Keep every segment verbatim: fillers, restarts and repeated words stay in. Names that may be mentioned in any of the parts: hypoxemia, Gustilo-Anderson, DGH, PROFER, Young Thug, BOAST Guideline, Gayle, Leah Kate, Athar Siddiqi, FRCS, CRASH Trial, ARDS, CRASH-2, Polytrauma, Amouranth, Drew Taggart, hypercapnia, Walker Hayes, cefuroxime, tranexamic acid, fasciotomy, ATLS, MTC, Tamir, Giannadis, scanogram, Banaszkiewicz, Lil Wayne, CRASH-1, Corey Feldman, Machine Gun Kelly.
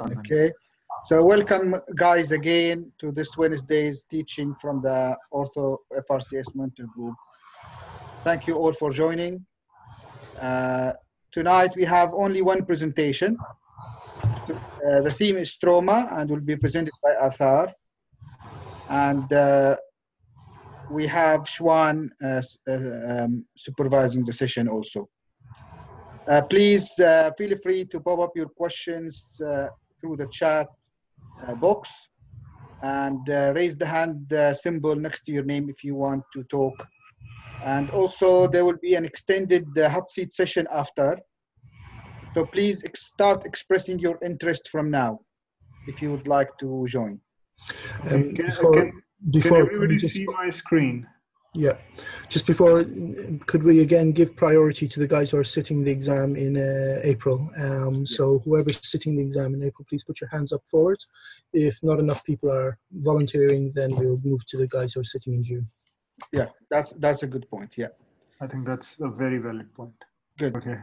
Okay, so welcome guys again to this Wednesday's teaching from the Ortho F R C S Mentor Group. Thank you all for joining. Uh, tonight we have only one presentation. Uh, the theme is trauma and will be presented by Athar. And uh, we have Shwan uh, uh, um, supervising the session also. Uh, please uh, feel free to pop up your questions uh, through the chat uh, box, and uh, raise the hand uh, symbol next to your name if you want to talk. And also there will be an extended uh, hot seat session after. So please ex start expressing your interest from now if you would like to join. Um, can, before, can, before, can everybody just see my screen? Yeah, just before, could we again give priority to the guys who are sitting the exam in uh, April? Um, yeah. So whoever's sitting the exam in April, please put your hands up forward. If not enough people are volunteering, then we'll move to the guys who are sitting in June. Yeah, that's that's a good point. Yeah, I think that's a very valid point. Good. Okay.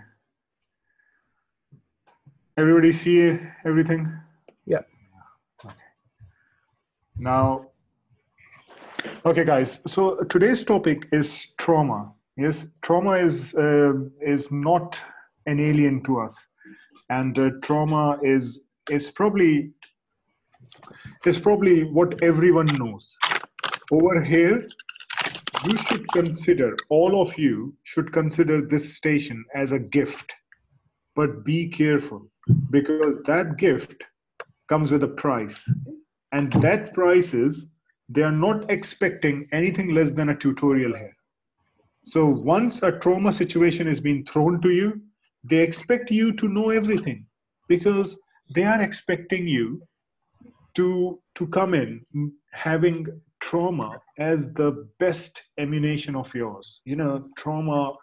Everybody see everything? Yeah. Okay. Now. Okay, guys, so today's topic is trauma. Yes, trauma is uh, is not an alien to us, and uh, trauma is is probably is probably what everyone knows. Over here, you should consider, all of you should consider this station as a gift, but be careful, because that gift comes with a price, and that price is they are not expecting anything less than a tutorial here. So once a trauma situation is being thrown to you, they expect you to know everything, because they are expecting you to, to come in having trauma as the best ammunition of yours. You know, trauma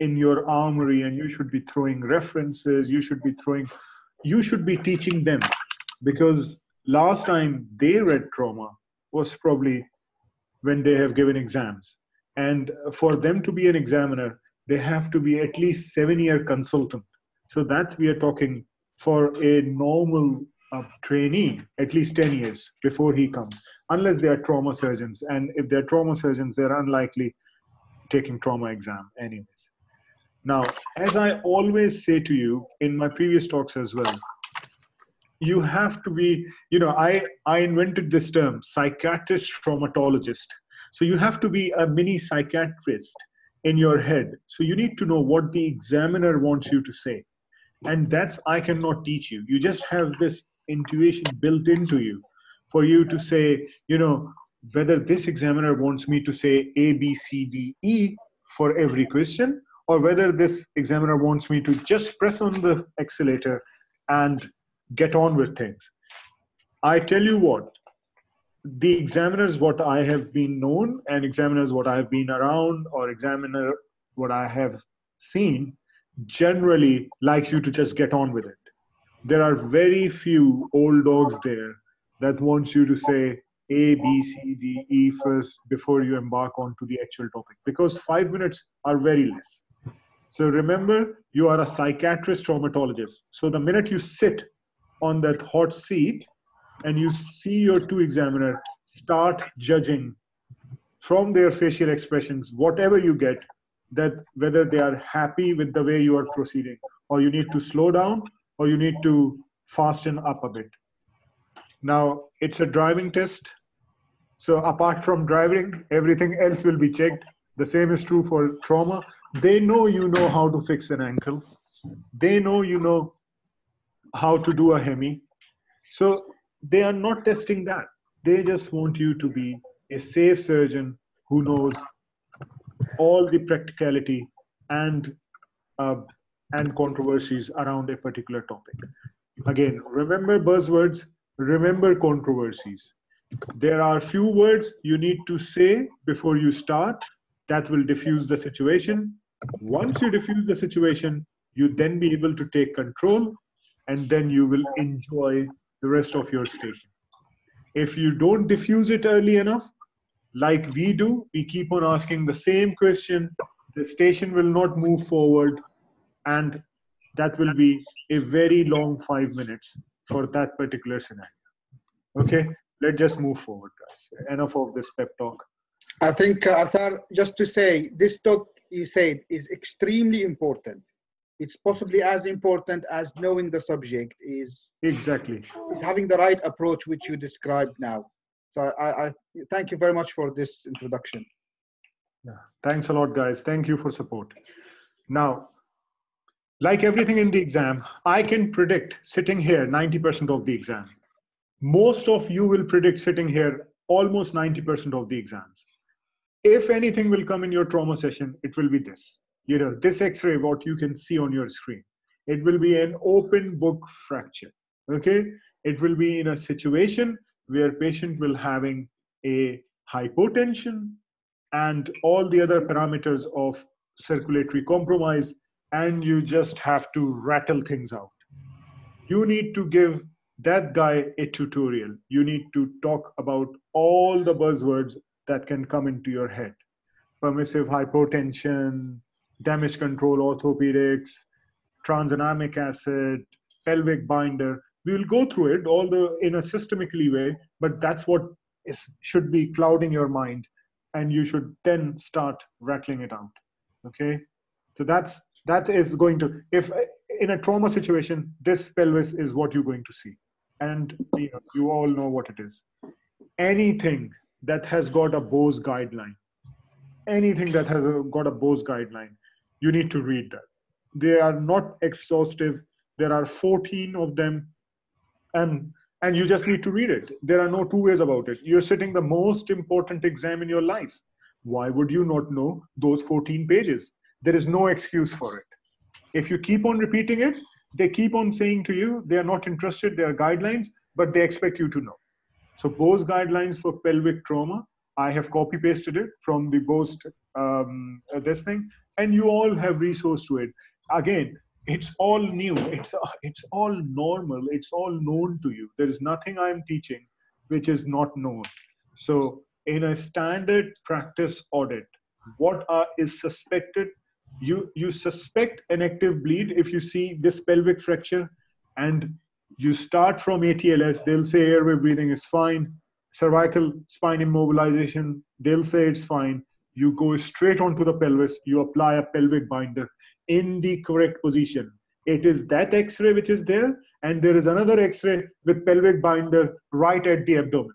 in your armory, and you should be throwing references, you should be throwing, you should be teaching them, because last time they read trauma was probably when they have given exams. And for them to be an examiner, they have to be at least seven-year consultant. So that we are talking for a normal uh, trainee, at least ten years before he comes, unless they are trauma surgeons. And if they're trauma surgeons, they're unlikely taking trauma exam anyways. Now, as I always say to you in my previous talks as well, you have to be, you know, I, I invented this term, psychiatrist traumatologist. So you have to be a mini psychiatrist in your head. So you need to know what the examiner wants you to say. And that's, I cannot teach you. You just have this intuition built into you for you to say, you know, whether this examiner wants me to say A, B, C, D, E for every question, or whether this examiner wants me to just press on the accelerator and get on with things. I tell you what, the examiners what I have been known, and examiners what I've been around, or examiner what I have seen, generally likes you to just get on with it. There are very few old dogs there that wants you to say A, B, C, D, E first before you embark on to the actual topic, because five minutes are very less. So remember, you are a psychiatrist traumatologist. So the minute you sit on that hot seat and you see your two examiner, start judging from their facial expressions, whatever you get, that whether they are happy with the way you are proceeding, or you need to slow down, or you need to fasten up a bit. Now, it's a driving test. So apart from driving, everything else will be checked. The same is true for trauma. They know you know how to fix an ankle. They know you know how to do a hemi. So they are not testing that. They just want you to be a safe surgeon who knows all the practicality and, uh, and controversies around a particular topic. Again, remember buzzwords, remember controversies. There are few words you need to say before you start that will diffuse the situation. Once you diffuse the situation, you then be able to take control, and then you will enjoy the rest of your station. If you don't diffuse it early enough, like we do, we keep on asking the same question, the station will not move forward, and that will be a very long five minutes for that particular scenario. Okay, let's just move forward, guys. Enough of this pep talk. I think, Athar, just to say, this talk you said is extremely important. It's possibly as important as knowing the subject is. Exactly. Is having the right approach, which you described now. So I, I thank you very much for this introduction. Yeah. Thanks a lot, guys. Thank you for support. Now, like everything in the exam, I can predict sitting here ninety percent of the exam. Most of you will predict sitting here almost ninety percent of the exams. If anything will come in your trauma session, it will be this. You know, this x-ray, what you can see on your screen. It will be an open book fracture, okay? It will be in a situation where patient will having a hypotension and all the other parameters of circulatory compromise, and you just have to rattle things out. You need to give that guy a tutorial. You need to talk about all the buzzwords that can come into your head. Permissive hypotension, damage control orthopedics, tranexamic acid, pelvic binder. We will go through it all the in a systemically way, but that's what is, should be clouding your mind, and you should then start rattling it out. Okay, so that's that is going to, if in a trauma situation, this pelvis is what you're going to see, and you know, you all know what it is. Anything that has got a BOAST guideline, anything that has got a BOAST guideline, you need to read that. They are not exhaustive. There are fourteen of them, and and you just need to read it. There are no two ways about it. You're sitting the most important exam in your life. Why would you not know those fourteen pages? There is no excuse for it. If you keep on repeating it, they keep on saying to you, they are not interested, they are guidelines, but they expect you to know. So BOAST guidelines for pelvic trauma, I have copy pasted it from the BOAST, um, this thing, and you all have resource to it. Again, it's all new, it's, it's all normal, it's all known to you. There is nothing I'm teaching which is not known. So in a standard practice audit, what are, is suspected? You, you suspect an active bleed if you see this pelvic fracture, and you start from A T L S, they'll say airway breathing is fine. Cervical spine immobilization, they'll say it's fine. You go straight onto the pelvis, you apply a pelvic binder in the correct position. It is that x-ray which is there, and there is another x-ray with pelvic binder right at the abdomen.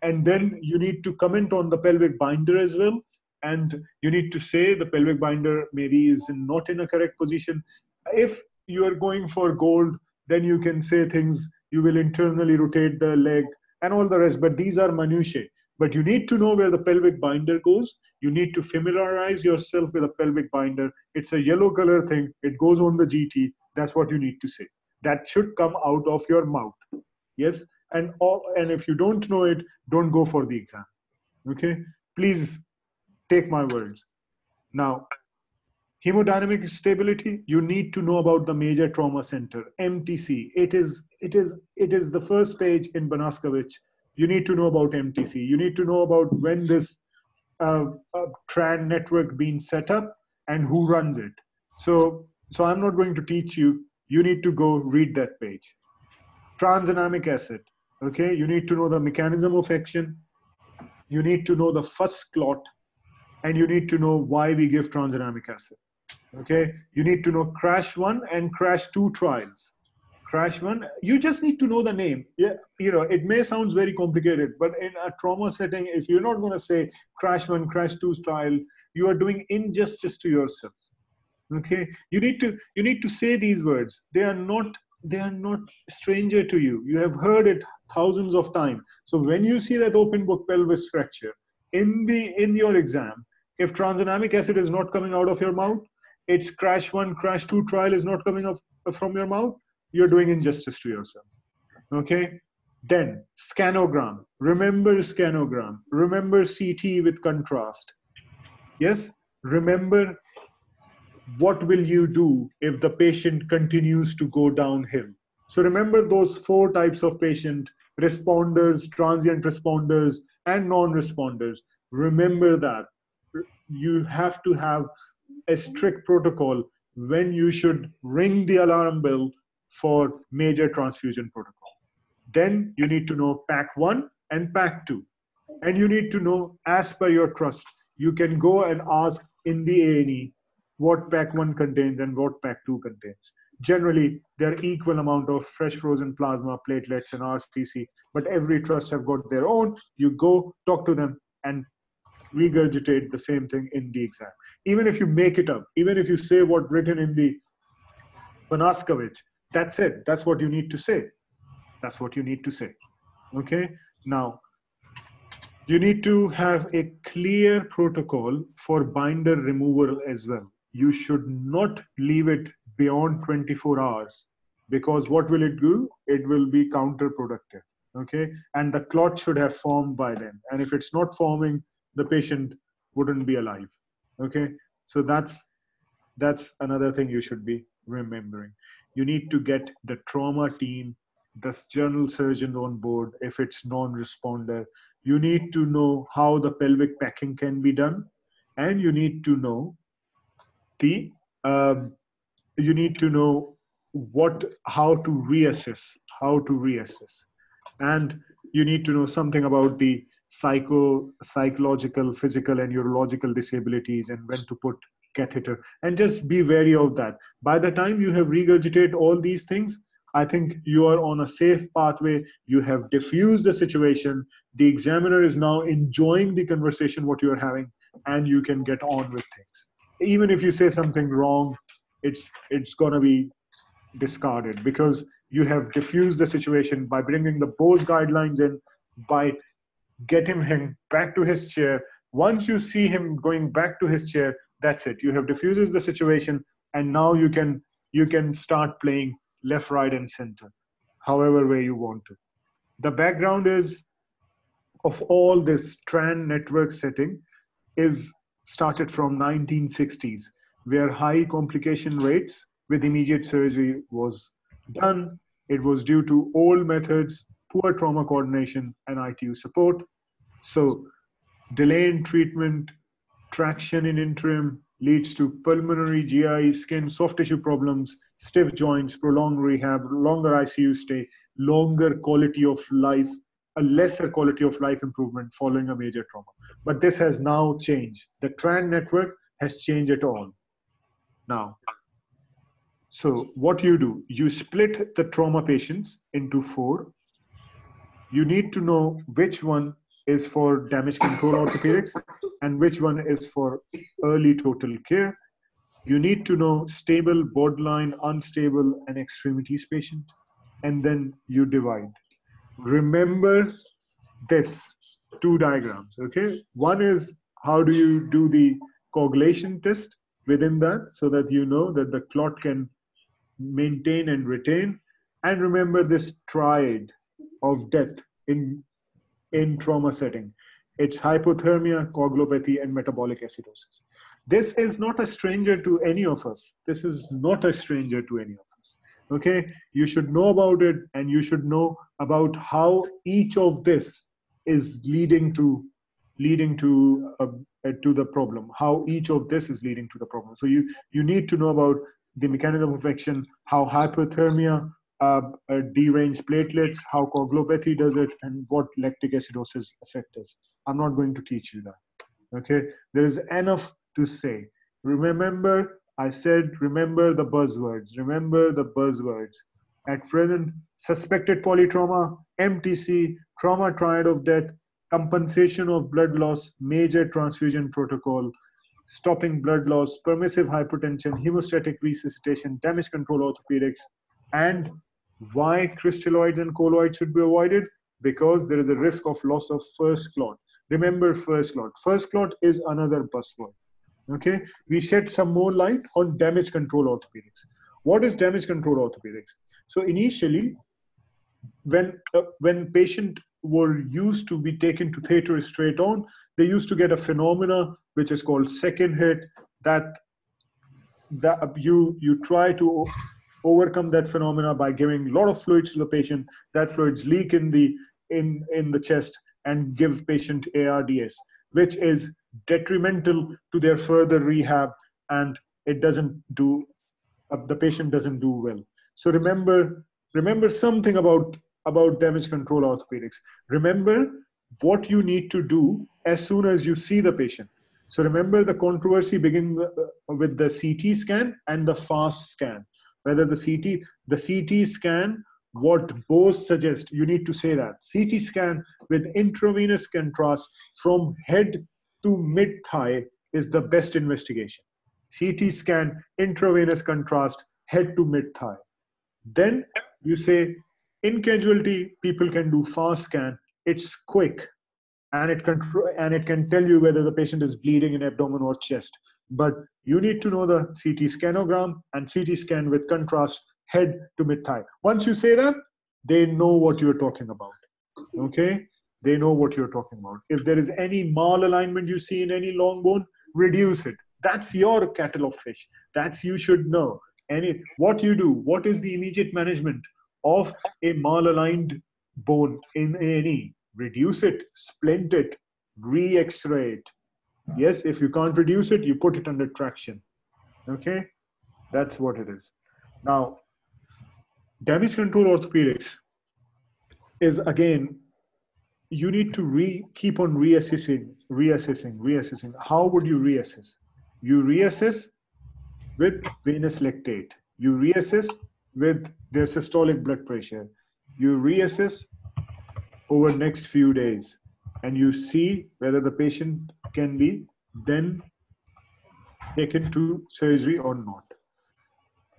And then you need to comment on the pelvic binder as well, and you need to say the pelvic binder maybe is not in a correct position. If you are going for gold, then you can say things, you will internally rotate the leg, and all the rest, but these are minutiae. But you need to know where the pelvic binder goes. You need to familiarize yourself with a pelvic binder. It's a yellow color thing. It goes on the G T. That's what you need to say. That should come out of your mouth. Yes, and, all, and if you don't know it, don't go for the exam. Okay, please take my words. Now, hemodynamic stability, you need to know about the major trauma center, M T C. It is, it is, it is the first page in Banaszkiewicz. You need to know about M T C. You need to know about when this uh, uh, TRAN network being set up and who runs it. So, so I'm not going to teach you. You need to go read that page. Tranexamic acid, okay? You need to know the mechanism of action. You need to know the first clot, and you need to know why we give tranexamic acid. Okay, you need to know CRASH one and CRASH two trials. CRASH one, you just need to know the name. Yeah, you know, it may sound very complicated, but in a trauma setting, if you're not going to say CRASH one, CRASH two trial, you are doing injustice to yourself. Okay, you need to you need to say these words. They are not they are not stranger to you. You have heard it thousands of times. So when you see that open book pelvis fracture in the in your exam, if tranexamic acid is not coming out of your mouth, it's CRASH one, CRASH two trial is not coming up from your mouth, you're doing injustice to yourself, okay? Then, scanogram. Remember scanogram. Remember C T with contrast. Yes? Remember what will you do if the patient continues to go downhill. So remember those four types of patient, responders, transient responders, and non-responders. Remember that. You have to have a strict protocol when you should ring the alarm bell for major transfusion protocol. Then you need to know pack one and pack two. And you need to know, as per your trust, you can go and ask in the A and E what pack one contains and what pack two contains. Generally, there are equal amount of fresh frozen plasma, platelets, and R C C, but every trust have got their own. You go, talk to them, and regurgitate the same thing in the exam. Even if you make it up, even if you say what's written in the Banaszkiewicz, that's it. That's what you need to say. That's what you need to say. Okay? Now, you need to have a clear protocol for binder removal as well. You should not leave it beyond twenty-four hours, because what will it do? It will be counterproductive. Okay? And the clot should have formed by then. And if it's not forming, the patient wouldn't be alive. Okay? So that's, that's another thing you should be remembering. You need to get the trauma team, the general surgeon on board if it's non-responder. You need to know how the pelvic packing can be done, and you need to know the um, you need to know what how to reassess, how to reassess, and you need to know something about the psycho psychological, physical, and urological disabilities, and when to put catheter. And just be wary of that. By the time you have regurgitated all these things, I think you are on a safe pathway. You have diffused the situation. The examiner is now enjoying the conversation, what you are having, and you can get on with things. Even if you say something wrong, it's, it's going to be discarded, because you have diffused the situation by bringing the BOAST guidelines in, by getting him back to his chair. Once you see him going back to his chair, that's it. You have diffused the situation, and now you can, you can start playing left, right, and center, however way you want to. The background is of all this TRAN network setting is started from nineteen sixties, where high complication rates with immediate surgery was done. It was due to old methods, poor trauma coordination, and I T U support. So delay in treatment, traction in interim, leads to pulmonary, G I, skin, soft tissue problems, stiff joints, prolonged rehab, longer I C U stay, longer quality of life, a lesser quality of life improvement following a major trauma. But this has now changed. The TRAN network has changed it all now. So what you do, you split the trauma patients into four. You need to know which one is for damage control orthopedics and which one is for early total care. You need to know stable, borderline, unstable, and extremities patient, and then you divide. Remember this, two diagrams, okay? One is how do you do the coagulation test within that, so that you know that the clot can maintain and retain. And remember this triad of death in in trauma setting. It's hypothermia, coagulopathy, and metabolic acidosis. This is not a stranger to any of us. This is not a stranger to any of us. Okay? You should know about it, and you should know about how each of this is leading to, leading to, uh, uh, to the problem, how each of this is leading to the problem. So you, you need to know about the mechanism of action, how hypothermia, Uh, uh, deranged platelets, how coagulopathy does it, and what lactic acidosis effect is. I'm not going to teach you that. Okay? There is enough to say. Remember, I said, remember the buzzwords. Remember the buzzwords. At present, suspected polytrauma, M T C, trauma triad of death, compensation of blood loss, major transfusion protocol, stopping blood loss, permissive hypertension, hemostatic resuscitation, damage control orthopedics. And why crystalloids and colloids should be avoided? Because there is a risk of loss of first clot. Remember first clot. First clot is another buzzword. Okay? We shed some more light on damage control orthopedics. What is damage control orthopedics? So initially, when, uh, when patient were used to be taken to theater straight on, they used to get a phenomena which is called second hit, that, that you, you try to overcome that phenomena by giving a lot of fluids to the patient. That fluids leak in the in in the chest and give patient A R D S, which is detrimental to their further rehab, and it doesn't do uh, the patient doesn't do well. So remember, remember something about, about damage control orthopedics. Remember what you need to do as soon as you see the patient. So remember, the controversy begins with the C T scan and the FAST scan. Whether the C T, the C T scan, what BOAST suggests, you need to say that. C T scan with intravenous contrast from head to mid-thigh is the best investigation. C T scan, intravenous contrast, head to mid-thigh. Then you say, in casualty, people can do FAST scan. It's quick, and it can, and it can tell you whether the patient is bleeding in abdomen or chest. But you need to know the C T scanogram and C T scan with contrast head to mid-thigh. Once you say that, they know what you're talking about, okay? They know what you're talking about. If there is any malalignment you see in any long bone, reduce it. That's your kettle of fish. That's you should know. And it, what you do, what is the immediate management of a malaligned bone in A and E? Reduce it, splint it, re-x-ray it. Yes, if you can't reduce it, you put it under traction. Okay, that's what it is. Now, damage control orthopedics is, again, you need to re keep on reassessing, reassessing, reassessing. How would you reassess? You reassess with venous lactate. You reassess with their systolic blood pressure. You reassess over the next few days, and you see whether the patient can be then taken to surgery or not.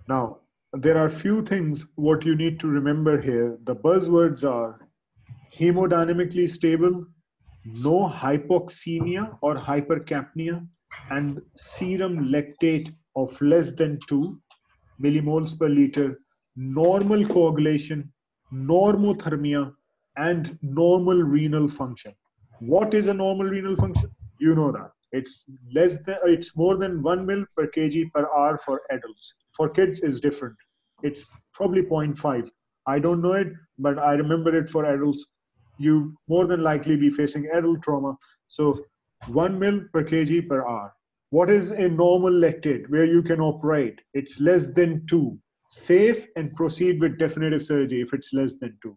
Now, there are few things what you need to remember here. The buzzwords are hemodynamically stable, no hypoxemia or hypercapnia, and serum lactate of less than two millimoles per liter, normal coagulation, normothermia, and normal renal function. What is a normal renal function? You know that. It's less than, it's more than one mil per kg per hour for adults. For kids, it's different. It's probably zero point five. I don't know it, but I remember it for adults. You more than likely be facing adult trauma. So one mil per kg per hour. What is a normal lactate where you can operate? It's less than two. Safe and proceed with definitive surgery if it's less than two.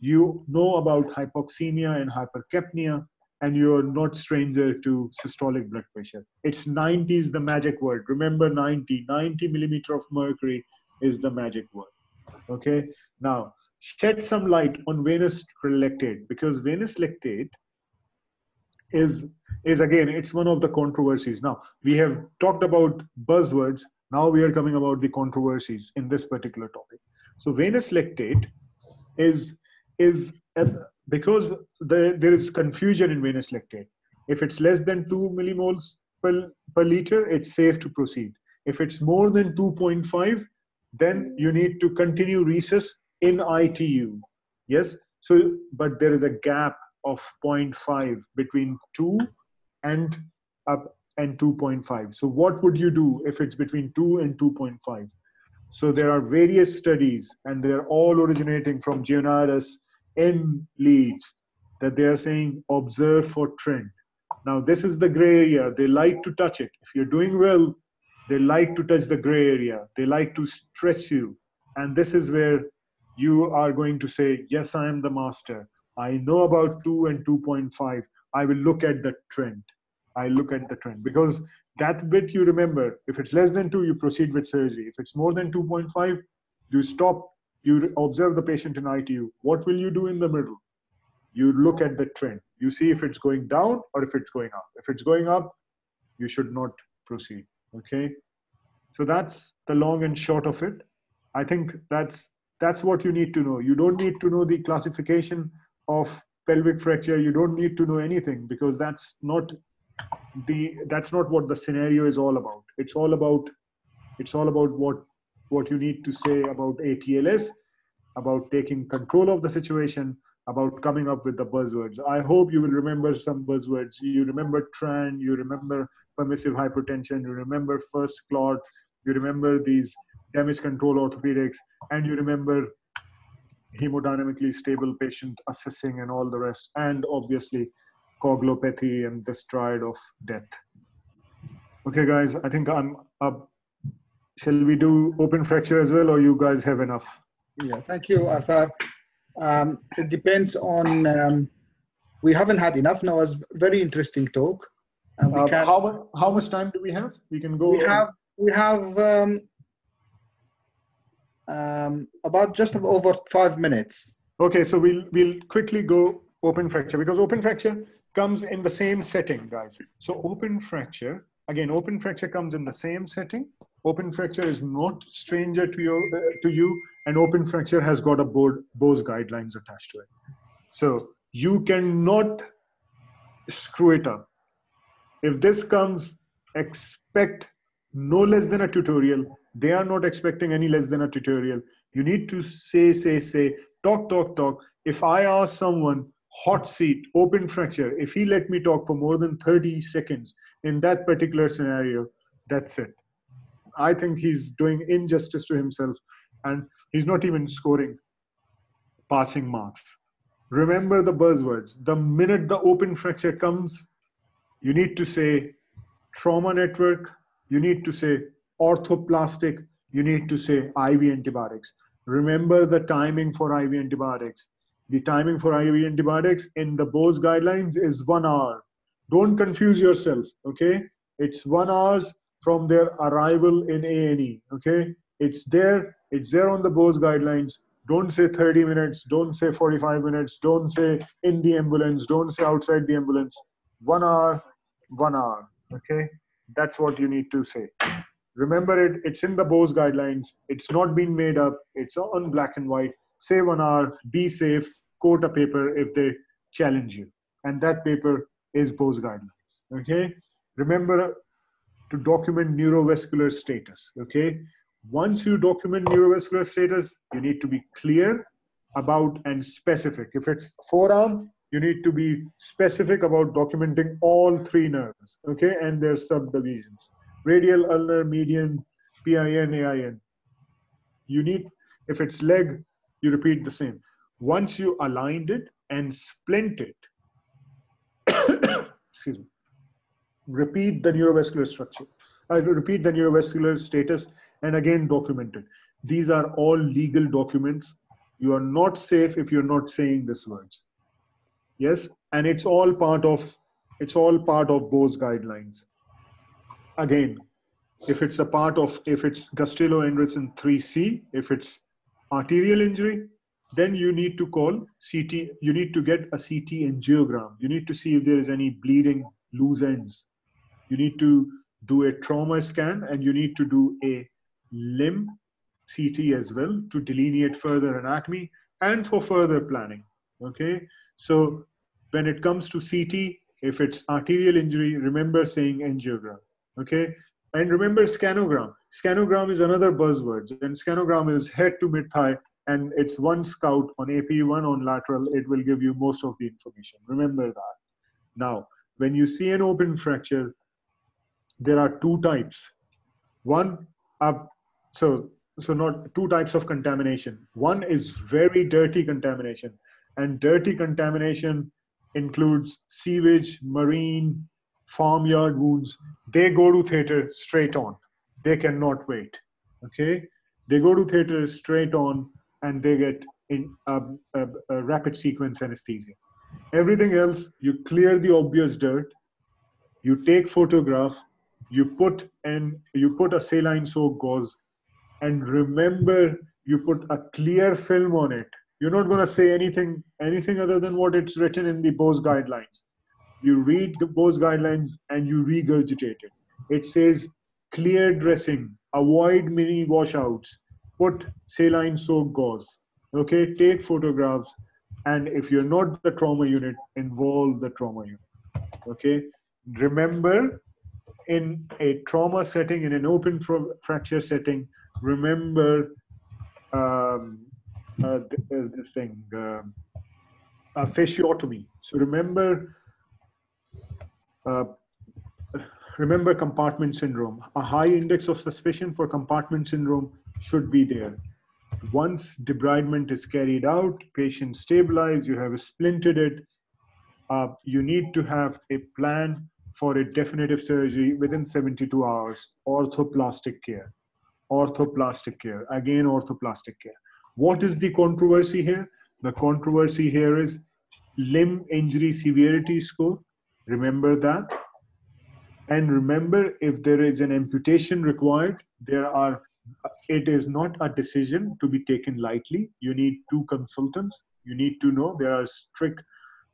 You know about hypoxemia and hypercapnia, and you're not stranger to systolic blood pressure. It's ninety is the magic word. Remember ninety, ninety millimeter of mercury is the magic word, okay? Now, shed some light on venous lactate, because venous lactate is, is again, it's one of the controversies. Now, we have talked about buzzwords. Now we are coming about the controversies in this particular topic. So venous lactate is, is because the, there is confusion in venous lactate. If it's less than two millimoles per, per liter, it's safe to proceed. If it's more than two point five, then you need to continue recess in I T U. Yes, so, but there is a gap of zero point five between two and up and two point five. So what would you do if it's between two and two point five? So there are various studies, and they're all originating from Giannadis in Leeds, that they are saying observe for trend. Now this is the gray area. They like to touch it. If you're doing well, they like to touch the gray area. They like to stress you. And this is where you are going to say, yes, I am the master. I know about two and two point five. I will look at the trend. I look at the trend, because that bit you remember. If it's less than two, you proceed with surgery. If it's more than two point five, you stop, you observe the patient in I T U. What will you do in the middle? You look at the trend. You see if it's going down or if it's going up. If it's going up, you should not proceed, okay? So that's the long and short of it. I think that's, that's what you need to know. You don't need to know the classification of pelvic fracture. You don't need to know anything, because that's not the that's not what the scenario is all about. It's all about it's all about what what you need to say about A T L S, about taking control of the situation, about coming up with the buzzwords. I hope you will remember some buzzwords. You remember TRAN, you remember permissive hypertension, you remember first clot, you remember these damage control orthopedics, and you remember hemodynamically stable patient assessing and all the rest, and obviously coagulopathy and the stride of death. Okay guys, I think I'm up Shall we do open fracture as well, or you guys have enough? Yeah, thank you, Athar. Um, it depends on, um, we haven't had enough now. It's a very interesting talk. And we uh, can, how, how much time do we have? We can go. We have, we have um, um, about just over five minutes. Okay, so we'll, we'll quickly go open fracture, because open fracture comes in the same setting, guys. So open fracture, again, open fracture comes in the same setting. Open fracture is not stranger to you, uh, to you, and open fracture has got a board, BOAST guidelines attached to it. So you cannot screw it up. If this comes, expect no less than a tutorial. They are not expecting any less than a tutorial. You need to say, say, say, talk, talk, talk. If I ask someone, hot seat, open fracture, if he let me talk for more than thirty seconds in that particular scenario, that's it. I think he's doing injustice to himself, and he's not even scoring passing marks. Remember the buzzwords. The minute the open fracture comes, you need to say trauma network, you need to say orthoplastic, you need to say I V antibiotics. Remember the timing for I V antibiotics. The timing for I V antibiotics in the BOAST guidelines is one hour. Don't confuse yourself, okay? It's one hour's from their arrival in A and E, okay? It's there, it's there on the BOAST guidelines. Don't say thirty minutes, don't say forty-five minutes, don't say in the ambulance, don't say outside the ambulance. One hour, one hour, okay? That's what you need to say. Remember it, it's in the BOAST guidelines. It's not been made up, it's on black and white. Say one hour, be safe, quote a paper if they challenge you. And that paper is BOAST guidelines, okay? Remember, to document neurovascular status, okay? Once you document neurovascular status, you need to be clear about and specific. If it's forearm, you need to be specific about documenting all three nerves, okay? And their subdivisions. Radial, ulnar, median, P I N, A I N. You need, if it's leg, you repeat the same. Once you aligned it and splint it, excuse me, repeat the neurovascular structure, I repeat the neurovascular status, and again document it. These are all legal documents. You are not safe if you're not saying these words. Yes, and it's all part of, it's all part of BOAST guidelines. Again, if it's a part of, if it's Gustilo-Anderson three C, if it's arterial injury, then you need to call C T, you need to get a C T angiogram. You need to see if there is any bleeding loose ends. You need to do a trauma scan, and you need to do a limb C T as well to delineate further anatomy and for further planning, okay? So when it comes to C T, if it's arterial injury, remember saying angiogram, okay? And remember scanogram. Scanogram is another buzzword, and scanogram is head to mid-thigh, and it's one scout on A P E one on lateral. It will give you most of the information. Remember that. Now, when you see an open fracture, there are two types. One, up, so, so not two types of contamination. One is very dirty contamination, and dirty contamination includes sewage, marine, farmyard wounds. They go to theater straight on. They cannot wait, okay? They go to theater straight on, and they get in a, a, a rapid sequence anesthesia. Everything else, you clear the obvious dirt, you take photograph, you put and you put a saline soak gauze, and remember you put a clear film on it. You're not going to say anything, anything other than what it's written in the BOAST guidelines. You read the BOAST guidelines and you regurgitate it. It says clear dressing, avoid mini washouts, put saline soak gauze, okay, take photographs. And if you're not the trauma unit, involve the trauma unit, okay? Remember, in a trauma setting, in an open fr fracture setting, remember um, uh, this, this thing, uh, uh, fasciotomy. So remember, uh, remember compartment syndrome. A high index of suspicion for compartment syndrome should be there. Once debridement is carried out, patient stabilized, you have splinted it, uh, you need to have a plan for a definitive surgery within seventy-two hours, orthoplastic care. orthoplastic care. Again, orthoplastic care. What is the controversy here? The controversy here is limb injury severity score. Remember that. And remember, if there is an amputation required, there are, it is not a decision to be taken lightly. You need two consultants. You need to know there are strict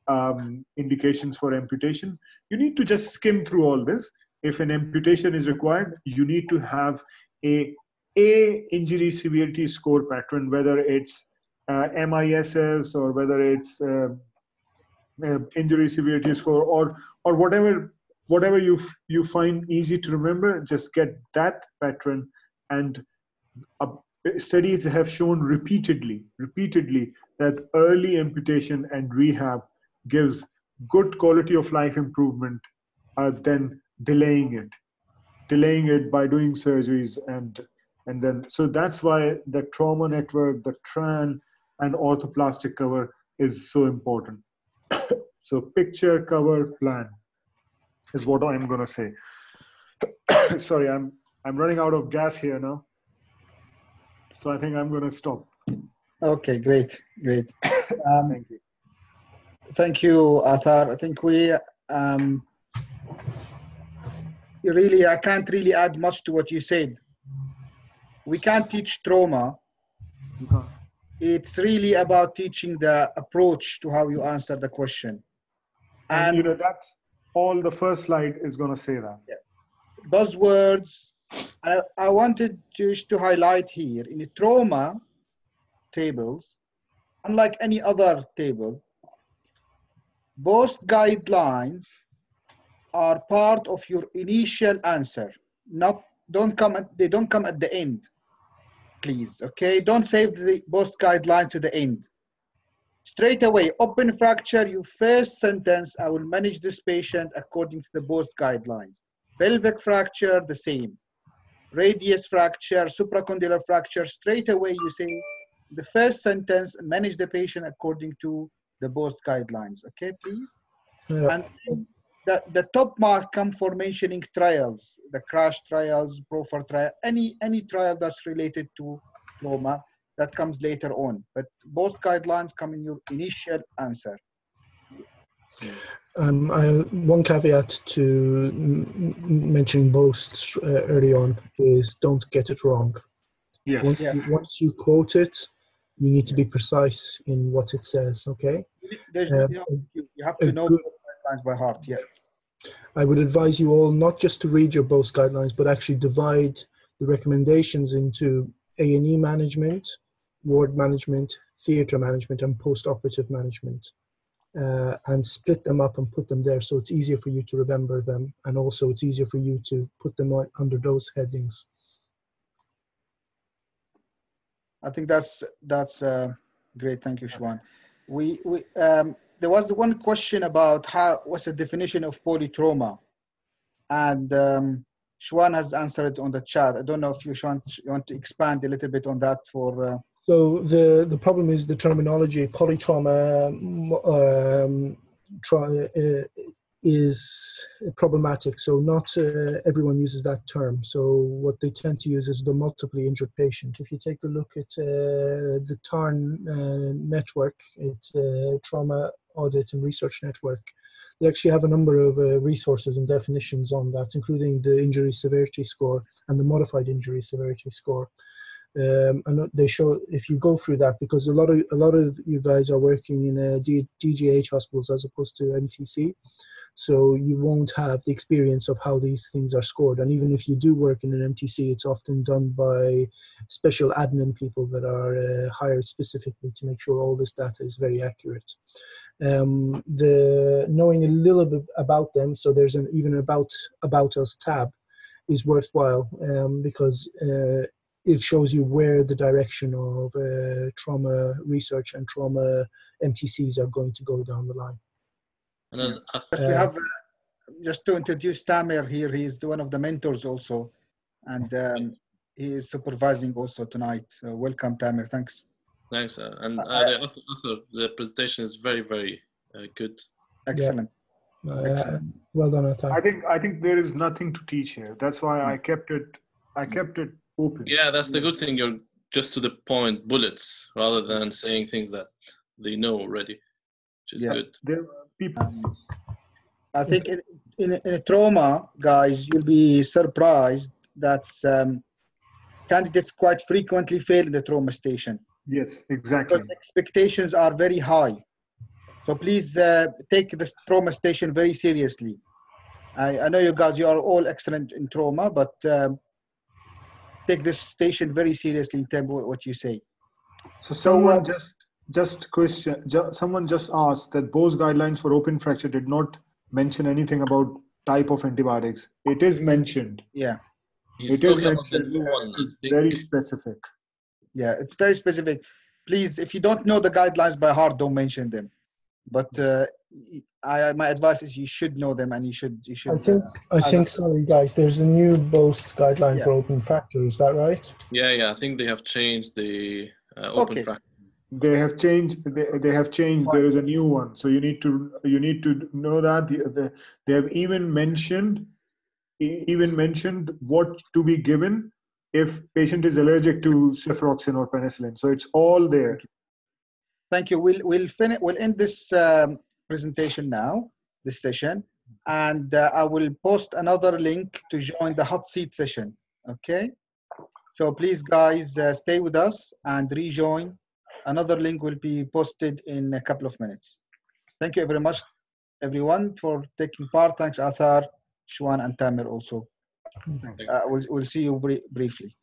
um, indications for amputation. You need to just skim through all this. If an amputation is required, you need to have a, a injury severity score pattern, whether it's uh, M I S S or whether it's uh, uh, injury severity score or, or whatever, whatever you, you find easy to remember, just get that pattern. And uh, studies have shown repeatedly, repeatedly that early amputation and rehab gives good quality of life improvement uh, than delaying it, delaying it by doing surgeries. And, and then, so that's why the trauma network, the TRAN and orthoplastic cover is so important. So picture, cover, plan is what I'm going to say. Sorry, I'm, I'm running out of gas here now. So I think I'm going to stop. Okay, great, great. Um, thank you. Thank you, Athar. I think we, um, really, I can't really add much to what you said. We can't teach trauma. Okay. It's really about teaching the approach to how you answer the question. And, and you know, that's all the first slide is going to say that. Yeah. Buzzwords. I, I wanted just to highlight here in the trauma tables, unlike any other table, BOAST guidelines are part of your initial answer. Not don't come at, they don't come at the end, please. Okay, don't save the BOAST guideline to the end. Straight away, open fracture. Your first sentence: I will manage this patient according to the BOAST guidelines. Pelvic fracture, the same. Radius fracture, supracondylar fracture, straight away you say the first sentence, manage the patient according to the BOAST guidelines. Okay, please? Yeah. And the, the top mark come for mentioning trials, the CRASH trials, PROFER trial, any, any trial that's related to trauma, that comes later on. But BOAST guidelines come in your initial answer. Um, I, one caveat to mentioning BOAST uh, early on is don't get it wrong. Yes. Once, yeah. you, once you quote it, you need to be precise in what it says, okay? There's, um, you, know, you have to know good, the guidelines by heart, yeah. I would advise you all not just to read your BOAST guidelines, but actually divide the recommendations into A and E management, ward management, theatre management, and post-operative management. Uh, and split them up and put them there so it's easier for you to remember them, and also it's easier for you to put them under those headings. I think that's that's uh, great. Thank you, Shwan. We, we um, there was one question about how what's the definition of polytrauma, and um, Shwan has answered it on the chat. I don't know if you, Shwan, you want to expand a little bit on that for. Uh, So the, the problem is the terminology. Polytrauma um, uh, is problematic, so not uh, everyone uses that term. So what they tend to use is the multiply injured patient. If you take a look at uh, the TARN uh, network, it's uh, Trauma Audit and Research Network, they actually have a number of uh, resources and definitions on that, including the injury severity score and the modified injury severity score. Um, and they show if you go through that, because a lot of a lot of you guys are working in uh, D, DGH hospitals as opposed to M T C, so you won't have the experience of how these things are scored. And even if you do work in an M T C, it's often done by special admin people that are uh, hired specifically to make sure all this data is very accurate. Um, the knowing a little bit about them, so there's an even about about us tab, is worthwhile um, because. Uh, It shows you where the direction of uh, trauma research and trauma M T Cs are going to go down the line. And then, uh, we have uh, just to introduce Tamir here. He's one of the mentors also, and um, he is supervising also tonight. So welcome, Tamir. Thanks. Thanks, uh, and uh, uh, the, author, author, the presentation is very, very uh, good. Excellent. Yeah. Uh, Excellent. Well done, Athar. I think I think there is nothing to teach here. That's why I kept it. I kept it. open. Yeah, that's the good thing. You're just to the point bullets rather than saying things that they know already, which is yeah. good. There are people. Um, I think in, in, in a trauma, guys, you'll be surprised that um, candidates quite frequently fail in the trauma station. Yes, exactly. Because expectations are very high. So please uh, take this trauma station very seriously. I, I know you guys, you are all excellent in trauma, but um, take this station very seriously in terms of what you say. So someone so, uh, just just question. Ju someone just asked that BOAST guidelines for open fracture did not mention anything about type of antibiotics. It is mentioned. Yeah. He's it is mentioned. One, it's very specific. Yeah, it's very specific. Please, if you don't know the guidelines by heart, don't mention them. But uh, I, my advice is you should know them, and you should you should. I think uh, I think sorry guys, there's a new BOAST guideline yeah. for open fracture. Is that right? Yeah, yeah. I think they have changed the uh, open okay. fracture. They have changed. They, they have changed. Fine. There is a new one, so you need to you need to know that the, the, they have even mentioned even mentioned what to be given if patient is allergic to cefuroxime or penicillin. So it's all there. Okay. Thank you. We'll we'll finish. We'll end this um, presentation now, this session, and uh, I will post another link to join the hot seat session. Okay. So please, guys, uh, stay with us and rejoin. Another link will be posted in a couple of minutes. Thank you very much, everyone, for taking part. Thanks, Athar, Shwan, and Tamir also. Uh, we'll we'll see you br briefly.